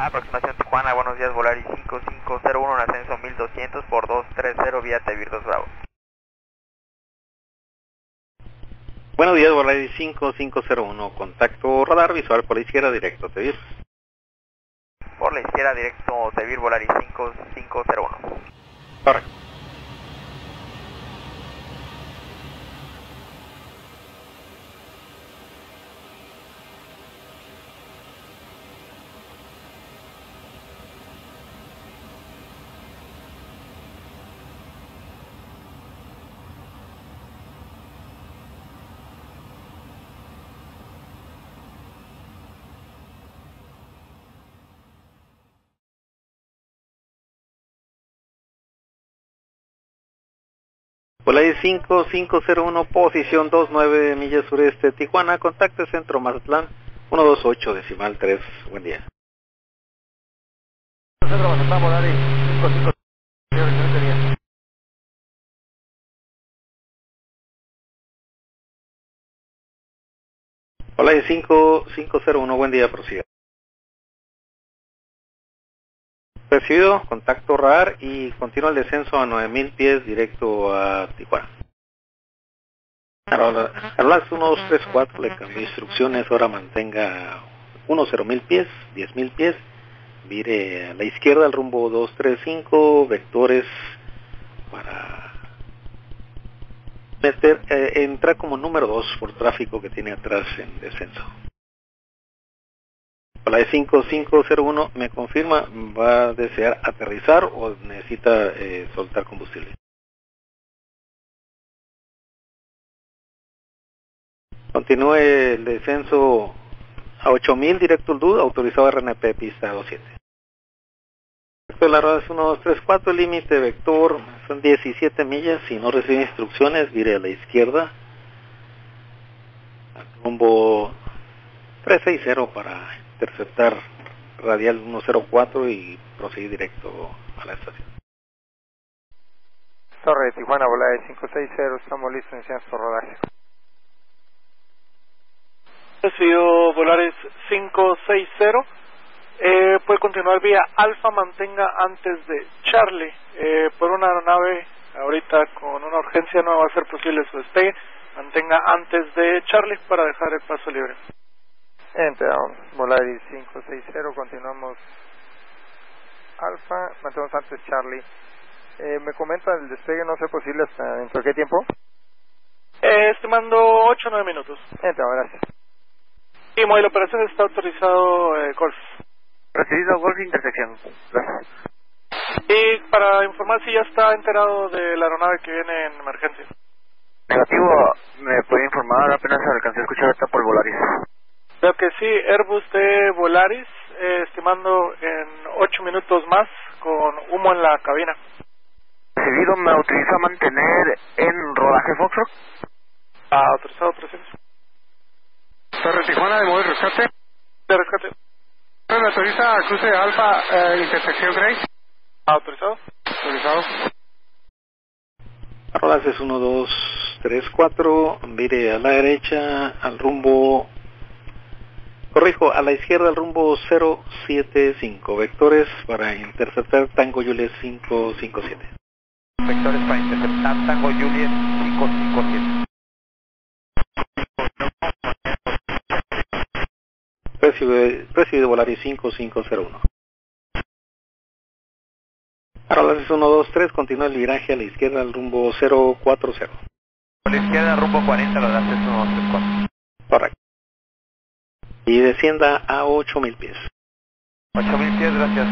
Aproximación Tijuana, buenos días, Volaris 5501 en ascenso 1200 por 230 vía Tevir 2 Bravo. Buenos días, Volaris 5501, contacto radar visual por la izquierda directo, Tevir. Por la izquierda directo, Tevir, Volaris 5501. Correcto. Volaris 5501, posición 29 millas sureste, Tijuana, contacto centro Mazatlán, 128.3, buen día. Centro Mazatlán, Volaris 5501, Volaris 5501, buen día, prosiga. Recibido, contacto RAR y continúa el descenso a 9000 pies directo a Tijuana. Ahora 1234, le cambié instrucciones, ahora mantenga 10000 pies, 10000 pies, vire a la izquierda al rumbo 235, vectores para meter, entrar como número 2 por tráfico que tiene atrás en descenso. La E5501 me confirma, ¿va a desear aterrizar o necesita soltar combustible? Continúe el descenso a 8000 directo al DUD, autorizado RNP pista 27. La rueda es 1234, límite vector son 17 millas, si no recibe instrucciones, vire a la izquierda al rumbo 360 para interceptar radial 104 y proseguir directo a la estación. Torre de Tijuana, Volaris 560, estamos listos, iniciando rodaje. Recibido, Volaris 560, puede continuar vía Alfa, mantenga antes de Charlie, por una aeronave, ahorita con una urgencia no va a ser posible su despegue, mantenga antes de Charlie para dejar el paso libre. Entramos, Volaris 560, continuamos Alfa, mantenemos antes Charlie. Me comenta el despegue no sea posible hasta dentro de qué tiempo. Estimando 8 o 9 minutos. Entramos, gracias. Y móvil operación está autorizado Golf. Recibido Golf, intersección. Gracias. Y para informar si ya está enterado de la aeronave que viene en emergencia. Negativo, me puede informar, apenas alcancé a escuchar esta por Volaris. Creo que sí, Airbus de Volaris, estimando en 8 minutos más con humo en la cabina. Recibido, me autoriza mantener en rodaje Foxtrot. Autorizado, presente. Torre Tijuana, de mover rescate. De rescate. Me autoriza cruce Alfa, intersección Grey. Autorizado. Autorizado. Rodas es 1, 2, 3, 4, vire a la derecha al rumbo... Corrijo, a la izquierda el rumbo 075, vectores para interceptar Tango Juliet 557. Vectores para interceptar Tango Juliet 557. Recibido Volaris 5501. Ahora las 123, continúa el viraje a la izquierda al rumbo 040. A la izquierda rumbo 40, las 124. Correcto. Y descienda a 8000 pies. 8000 pies, gracias.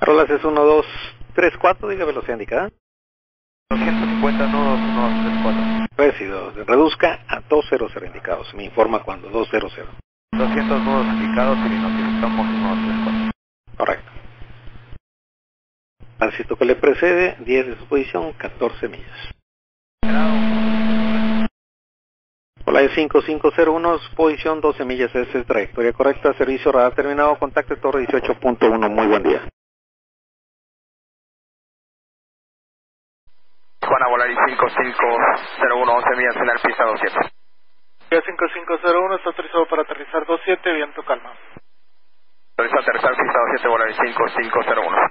Rolas es 1234, diga velocidad indicada. 250 nudos, 1234. Residuos, reduzca a 200 indicados. Me informa cuando, 200. 200 nudos indicados y nos indicamos 1234. Correcto. Al sitio que le precede, 10 de su posición, 14 millas. Volaris 5501, posición 12 millas, esa es trayectoria correcta, servicio radar terminado, contacto torre 18.1, muy buen día. Tijuana, Volaris 5501, 11 millas, final pista 27. Turquía 5501, está autorizado para aterrizar 27, viento calma. Autorizado a aterrizar pista 27, Volaris 5501.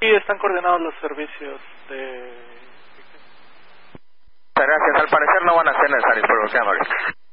Y están coordinados los servicios de... Gracias, al parecer no van a ser necesarios, por lo que amables.